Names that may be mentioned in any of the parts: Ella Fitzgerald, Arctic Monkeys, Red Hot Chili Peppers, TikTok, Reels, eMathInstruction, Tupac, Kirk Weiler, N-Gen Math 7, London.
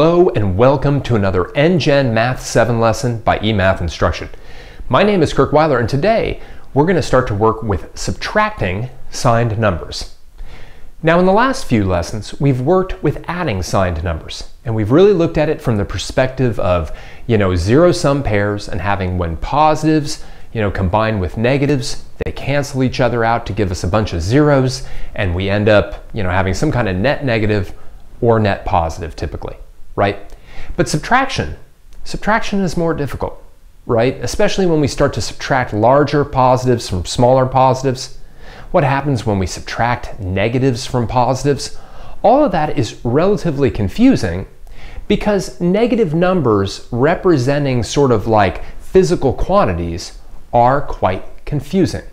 Hello and welcome to another N-Gen Math 7 lesson by eMathInstruction. My name is Kirk Weiler and today we're going to start to work with subtracting signed numbers. Now in the last few lessons we've worked with adding signed numbers and we've really looked at it from the perspective of, you know, zero-sum pairs and having when positives, you know, combined with negatives, they cancel each other out to give us a bunch of zeros and we end up, you know, having some kind of net negative or net positive typically. Right? But subtraction is more difficult, right? Especially when we start to subtract larger positives from smaller positives. What happens when we subtract negatives from positives? All of that is relatively confusing because negative numbers representing sort of like physical quantities are quite confusing.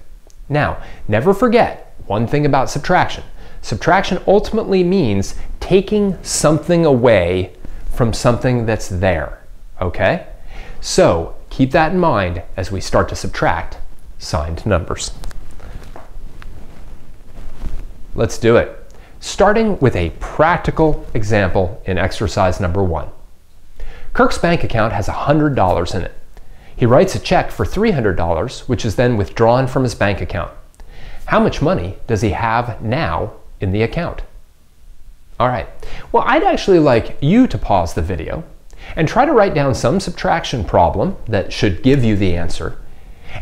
Now, never forget one thing about subtraction. Subtraction ultimately means taking something away from something that's there, okay? So keep that in mind as we start to subtract signed numbers. Let's do it. Starting with a practical example in exercise number 1. Kirk's bank account has $100 in it. He writes a check for $300, which is then withdrawn from his bank account. How much money does he have now in the account? All right, well, I'd actually like you to pause the video and try to write down some subtraction problem that should give you the answer,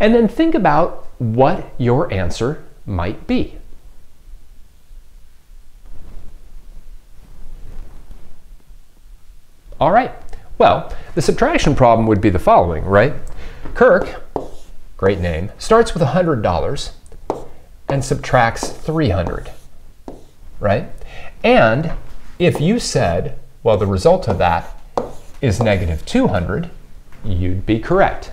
and then think about what your answer might be. All right, well, the subtraction problem would be the following, right? Kirk, great name, starts with $100 and subtracts $300, right? And if you said, well, the result of that is negative 200, you'd be correct.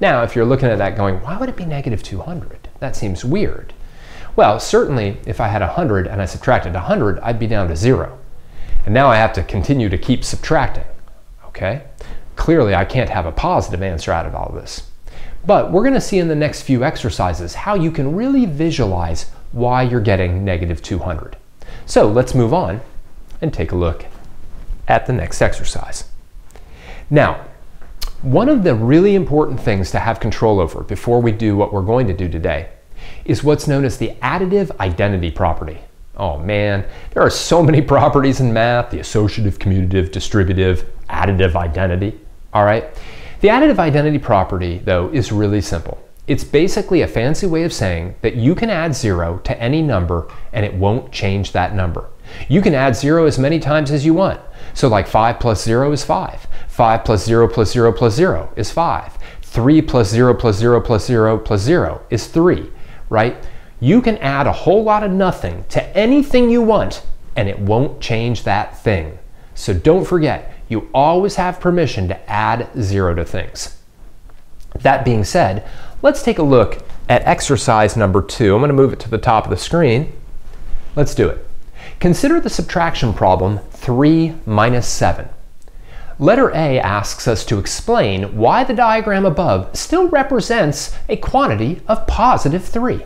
Now, if you're looking at that going, why would it be negative 200? That seems weird. Well, certainly if I had 100 and I subtracted 100, I'd be down to 0. And now I have to continue to keep subtracting, okay? Clearly, I can't have a positive answer out of all this. But we're going to see in the next few exercises how you can really visualize why you're getting negative 200. So let's move on and take a look at the next exercise. Now, one of the really important things to have control over before we do what we're going to do today is what's known as the additive identity property. Oh man, there are so many properties in math, the associative, commutative, distributive, additive identity, all right? The additive identity property, though, is really simple. It's basically a fancy way of saying that you can add 0 to any number and it won't change that number. You can add 0 as many times as you want. So like 5 plus 0 is 5. 5 plus 0 plus 0 plus 0 is 5. 3 plus 0 plus 0 plus 0 plus 0 is 3, right? You can add a whole lot of nothing to anything you want and it won't change that thing. So don't forget, you always have permission to add 0 to things. That being said, let's take a look at exercise number 2. I'm going to move it to the top of the screen. Let's do it. Consider the subtraction problem 3 minus 7. Letter A asks us to explain why the diagram above still represents a quantity of positive 3.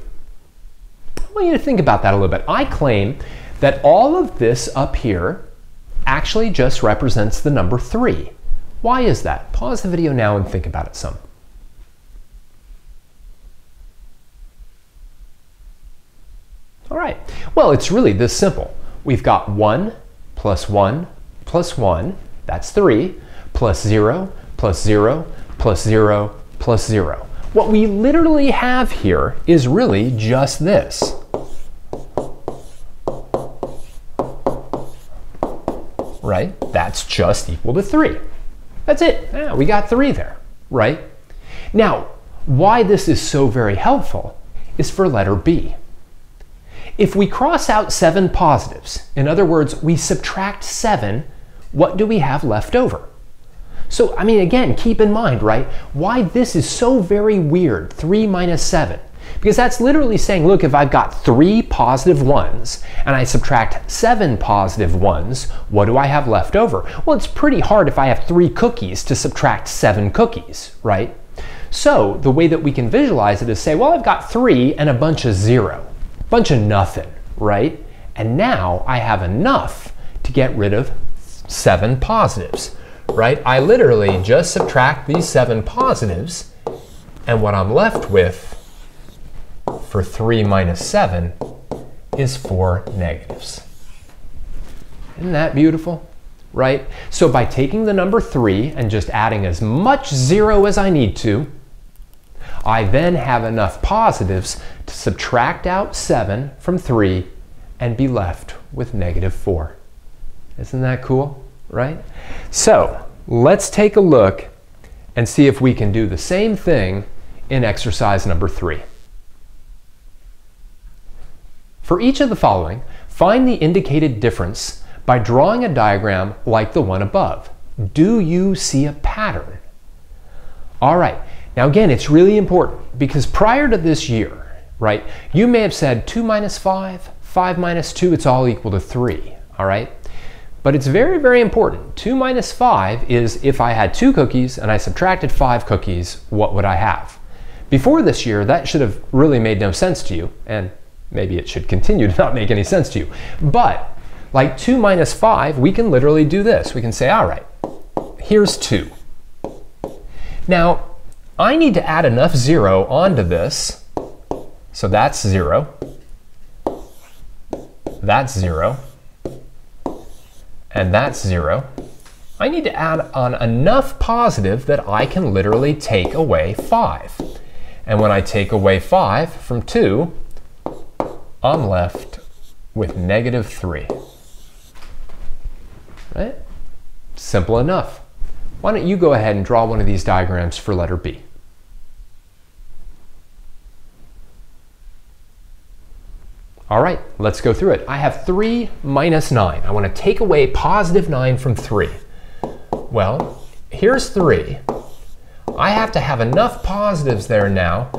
I want you to think about that a little bit. I claim that all of this up here actually just represents the number 3. Why is that? Pause the video now and think about it some. All right, well, it's really this simple. We've got 1 plus 1 plus 1, that's 3, plus 0 plus 0 plus 0 plus 0. What we literally have here is really just this. Right? That's just equal to 3. That's it. Yeah, we got 3 there, right? Now, why this is so very helpful is for letter B. If we cross out 7 positives, in other words, we subtract 7, what do we have left over? So, I mean, again, keep in mind, right, why this is so very weird, 3 minus 7. Because that's literally saying, look, if I've got 3 positive 1s and I subtract 7 positive 1s, what do I have left over? Well, it's pretty hard if I have 3 cookies to subtract 7 cookies, right? So, the way that we can visualize it is say, well, I've got 3 and a bunch of 0. Bunch of nothing, right? And now I have enough to get rid of 7 positives, right? I literally just subtract these 7 positives, and what I'm left with for 3 minus 7 is 4 negatives. Isn't that beautiful, right? So by taking the number 3 and just adding as much zero as I need to, I then have enough positives to subtract out 7 from 3 and be left with negative 4. Isn't that cool, right? So let's take a look and see if we can do the same thing in exercise number 3. For each of the following, find the indicated difference by drawing a diagram like the one above. Do you see a pattern? All right, now again, it's really important because prior to this year, right, you may have said 2 minus 5, 5 minus 2, it's all equal to 3, all right? But it's very, very important. 2 minus 5 is if I had 2 cookies and I subtracted 5 cookies, what would I have? Before this year, that should have really made no sense to you, and maybe it should continue to not make any sense to you. But like 2 minus 5, we can literally do this. We can say, all right, here's 2. Now, I need to add enough 0 onto this. So that's 0. That's 0. And that's 0. I need to add on enough positive that I can literally take away 5. And when I take away 5 from 2, I'm left with negative 3, right? Simple enough. Why don't you go ahead and draw one of these diagrams for letter B? All right, let's go through it. I have 3 minus 9. I want to take away positive 9 from 3. Well, here's 3. I have to have enough positives there now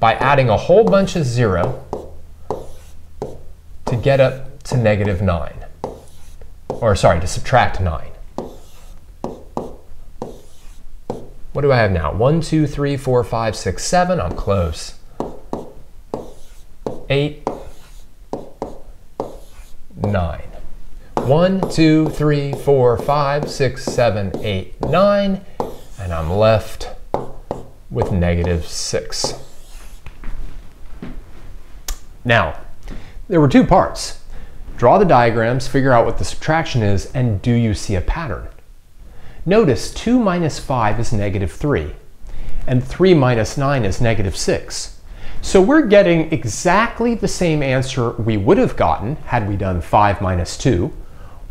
by adding a whole bunch of 0 to get up to negative 9, or sorry, to subtract 9. What do I have now? 1, 2, 3, 4, 5, 6, 7, I'm close. 8, 9. 1, 2, 3, 4, 5, 6, 7, 8, 9, and I'm left with negative 6. Now, there were 2 parts. Draw the diagrams, figure out what the subtraction is, and do you see a pattern? Notice 2 minus 5 is negative 3, and 3 minus 9 is negative 6. So we're getting exactly the same answer we would have gotten had we done 5 minus 2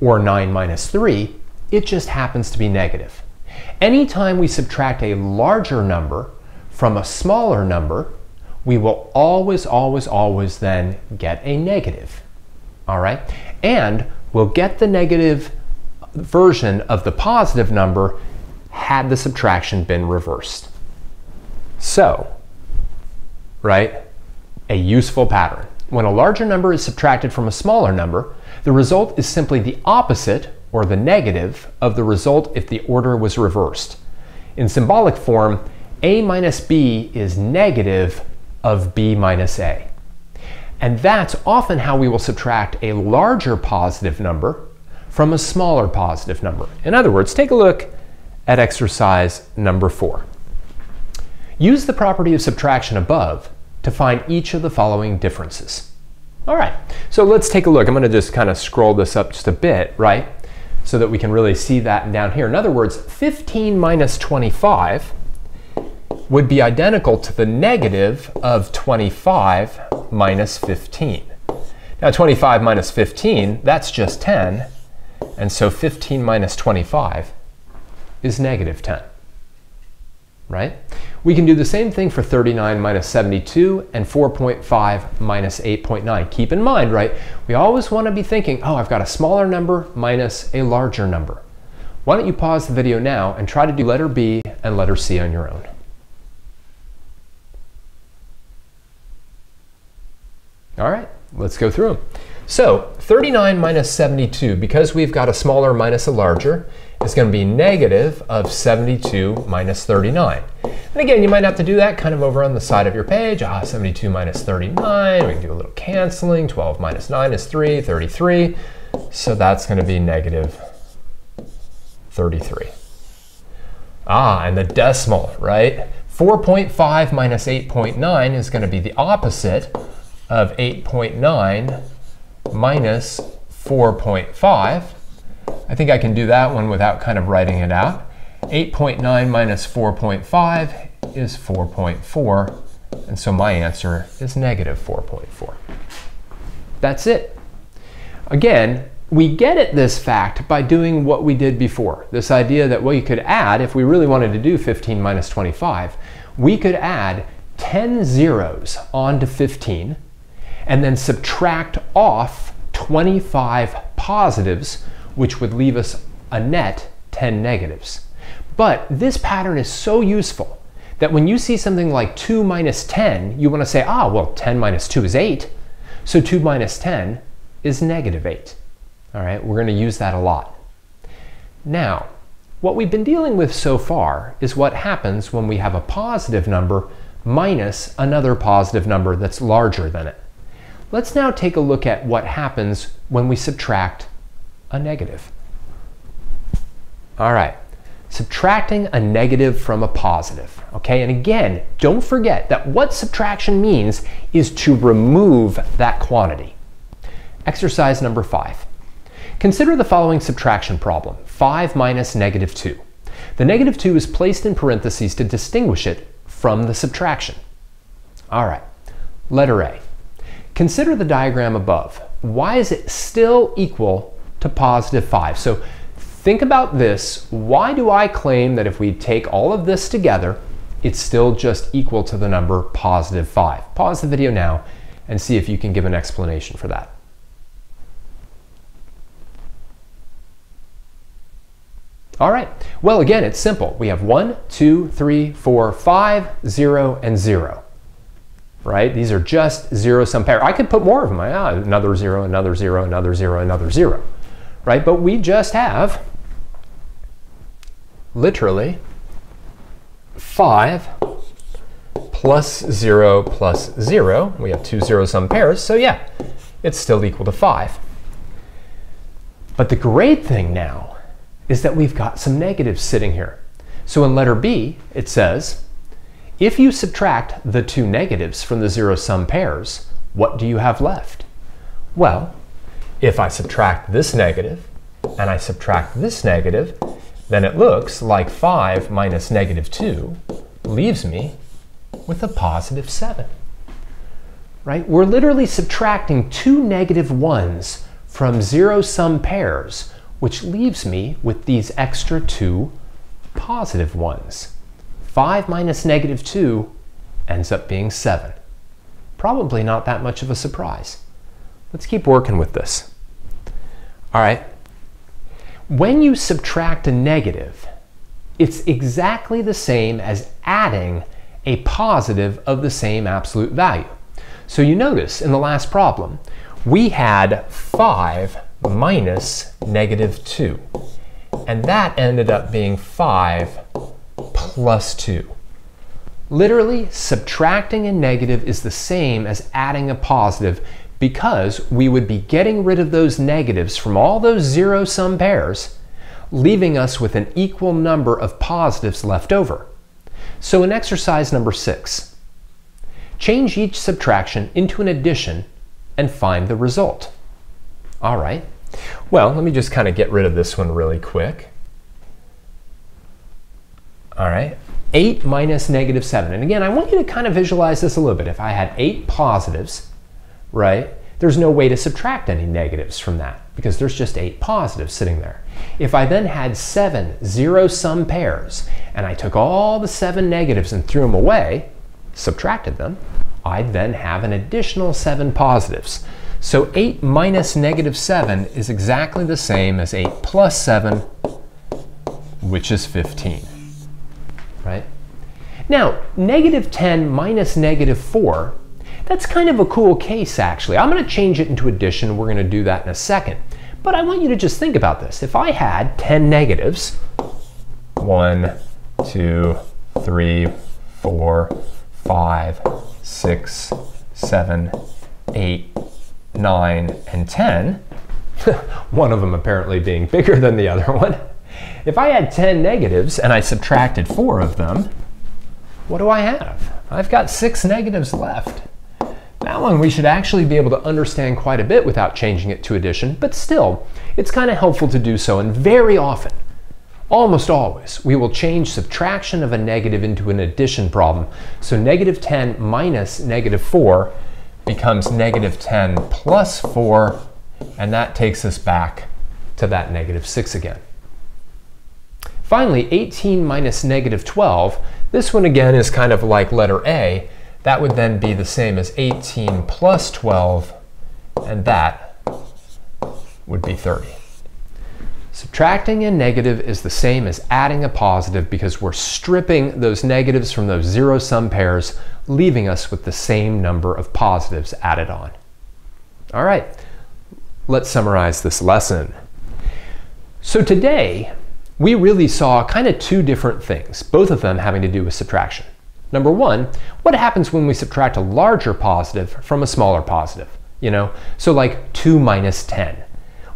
or 9 minus 3. It just happens to be negative. Anytime we subtract a larger number from a smaller number, we will always, always, always then get a negative, all right? And we'll get the negative version of the positive number had the subtraction been reversed. So, right, a useful pattern. When a larger number is subtracted from a smaller number, the result is simply the opposite, or the negative, of the result if the order was reversed. In symbolic form, A minus B is negative of B minus A. And that's often how we will subtract a larger positive number from a smaller positive number. In other words, take a look at exercise number 4. Use the property of subtraction above to find each of the following differences. All right, so let's take a look. I'm going to just kind of scroll this up just a bit, right, so that we can really see that down here. In other words, 15 minus 25 would be identical to the negative of 25 minus 15. Now 25 minus 15, that's just 10, and so 15 minus 25 is negative 10, right? We can do the same thing for 39 minus 72 and 4.5 minus 8.9. Keep in mind, right, we always want to be thinking, oh, I've got a smaller number minus a larger number. Why don't you pause the video now and try to do letter B and letter C on your own. All right, let's go through them. So 39 minus 72, because we've got a smaller minus a larger, is going to be negative of 72 minus 39. And again, you might have to do that kind of over on the side of your page. 72 minus 39, we can do a little canceling. 12 minus 9 is 3, 33. So that's going to be negative 33. Ah, and the decimal, right? 4.5 minus 8.9 is going to be the opposite of 8.9 minus 4.5. I think I can do that one without kind of writing it out. 8.9 minus 4.5 is 4.4, and so my answer is negative 4.4. That's it. Again, we get at this fact by doing what we did before. This idea that, well, you could add, if we really wanted to do 15 minus 25, we could add 10 zeros onto 15 and then subtract off 25 positives, which would leave us a net 10 negatives. But this pattern is so useful that when you see something like 2 minus 10, you want to say, ah, well, 10 minus 2 is 8, so 2 minus 10 is negative 8. All right, we're going to use that a lot. Now, what we've been dealing with so far is what happens when we have a positive number minus another positive number that's larger than it. Let's now take a look at what happens when we subtract a negative. All right, subtracting a negative from a positive. Okay, and again, don't forget that what subtraction means is to remove that quantity. Exercise number 5. Consider the following subtraction problem, 5 minus negative 2. The negative 2 is placed in parentheses to distinguish it from the subtraction. All right, letter A. Consider the diagram above. Why is it still equal to positive 5? So think about this. Why do I claim that if we take all of this together, it's still just equal to the number positive 5? Pause the video now and see if you can give an explanation for that. All right, well, again, it's simple. We have 1, 2, 3, 4, 5, 0, and 0, right? These are just zero-sum pair. I could put more of them. Another 0, another 0, another 0, another 0, right? But we just have literally 5 plus 0 plus 0. We have 2 zero-sum pairs, so yeah, it's still equal to 5. But the great thing now is that we've got some negatives sitting here. So in letter B, it says, if you subtract the 2 negatives from the zero-sum pairs, what do you have left? Well, if I subtract this negative and I subtract this negative, then it looks like 5 minus negative 2 leaves me with a positive 7, right? We're literally subtracting 2 negative 1s from zero-sum pairs, which leaves me with these extra 2 positive ones. 5 minus negative 2 ends up being 7. Probably not that much of a surprise. Let's keep working with this. All right. When you subtract a negative, it's exactly the same as adding a positive of the same absolute value. So you notice in the last problem, we had 5 minus negative 2, and that ended up being 5 plus 2. Literally, subtracting a negative is the same as adding a positive, because we would be getting rid of those negatives from all those zero-sum pairs, leaving us with an equal number of positives left over. So in exercise number 6, change each subtraction into an addition and find the result. All right, well, let me just kind of get rid of this one really quick. All right, 8 minus negative 7. And again, I want you to kind of visualize this a little bit. If I had 8 positives, right, there's no way to subtract any negatives from that because there's just 8 positives sitting there. If I then had 7 zero-sum pairs and I took all the 7 negatives and threw them away, subtracted them, I'd then have an additional 7 positives. So 8 minus negative 7 is exactly the same as 8 plus 7, which is 15, right? Now, negative 10 minus negative 4, that's kind of a cool case, actually. I'm going to change it into addition. We're going to do that in a second. But I want you to just think about this. If I had 10 negatives, 1, 2, 3, 4, 5, 6, 7, 8, 9 and 10, one of them apparently being bigger than the other one, If I had 10 negatives and I subtracted 4 of them, what do I have? I've got 6 negatives left. That one we should actually be able to understand quite a bit without changing it to addition, but still, it's kind of helpful to do so, and very often, almost always, we will change subtraction of a negative into an addition problem. So negative 10 minus negative 4 becomes negative 10 plus 4, and that takes us back to that negative 6 again. Finally, 18 minus negative 12, this one again is kind of like letter A. That would then be the same as 18 plus 12, and that would be 30. Subtracting a negative is the same as adding a positive because we're stripping those negatives from those zero-sum pairs, leaving us with the same number of positives added on. All right, let's summarize this lesson. So today, we really saw kind of two different things, both of them having to do with subtraction. Number one, what happens when we subtract a larger positive from a smaller positive? You know, so like 2 minus 10.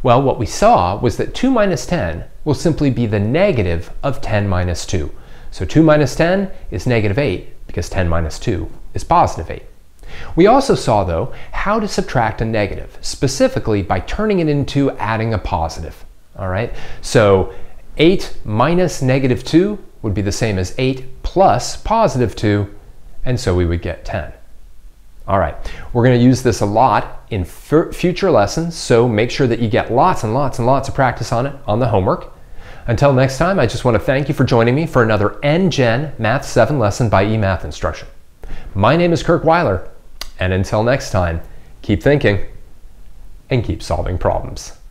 Well, what we saw was that 2 minus 10 will simply be the negative of 10 minus 2. So 2 minus 10 is negative 8 because 10 minus 2 is positive 8. We also saw, though, how to subtract a negative, specifically by turning it into adding a positive. All right, so 8 minus negative 2 would be the same as 8 plus positive 2, and so we would get 10. All right, we're going to use this a lot in future lessons, so make sure that you get lots and lots and lots of practice on it on the homework. Until next time, I just want to thank you for joining me for another N-Gen Math 7 lesson by eMathInstruction. My name is Kirk Weiler, and until next time, keep thinking and keep solving problems.